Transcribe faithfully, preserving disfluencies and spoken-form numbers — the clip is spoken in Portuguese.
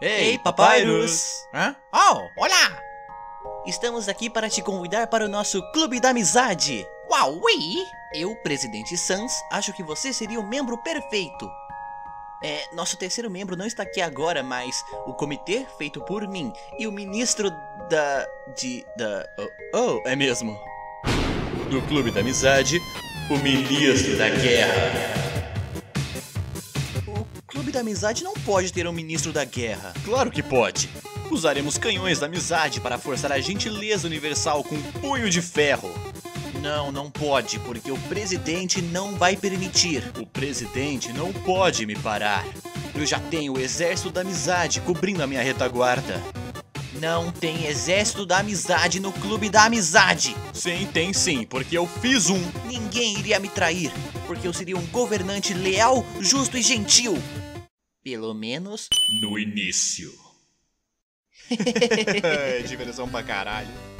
Ei, Ei Papyrus! Hã? Oh, olá! Estamos aqui para te convidar para o nosso Clube da Amizade! Uau, ui! Eu, Presidente Sans, acho que você seria o membro perfeito! É, nosso terceiro membro não está aqui agora, mas o comitê feito por mim e o ministro da... de... da... Oh, oh é mesmo! Do Clube da Amizade, o ministro da guerra! O Clube da Amizade não pode ter um ministro da guerra. Claro que pode. Usaremos canhões da amizade para forçar a gentileza universal com um punho de ferro. Não, não pode, porque o presidente não vai permitir. O presidente não pode me parar. Eu já tenho o exército da amizade cobrindo a minha retaguarda. Não tem exército da amizade no Clube da Amizade. Sim, tem sim, porque eu fiz um. Ninguém iria me trair, porque eu seria um governante leal, justo e gentil. Pelo menos... no início. É diversão pra caralho.